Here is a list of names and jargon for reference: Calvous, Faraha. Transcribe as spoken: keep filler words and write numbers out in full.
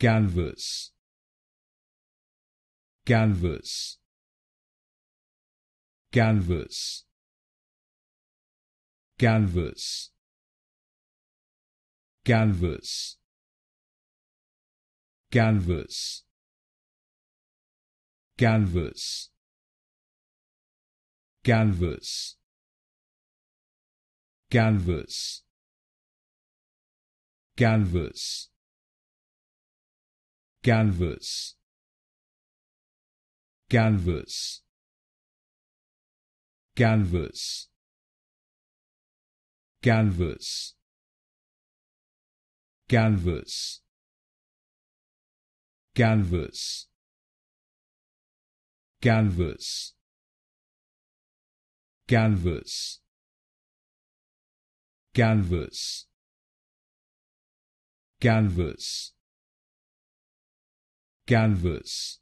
Calvous, Calvous, Calvous, Calvous, Calvous, Calvous, Calvous, Calvous, Calvous, Calvous, Calvous, Calvous, Calvous, Calvous, Calvous, Calvous, Calvous, Calvous, Calvous, Calvous, Calvous,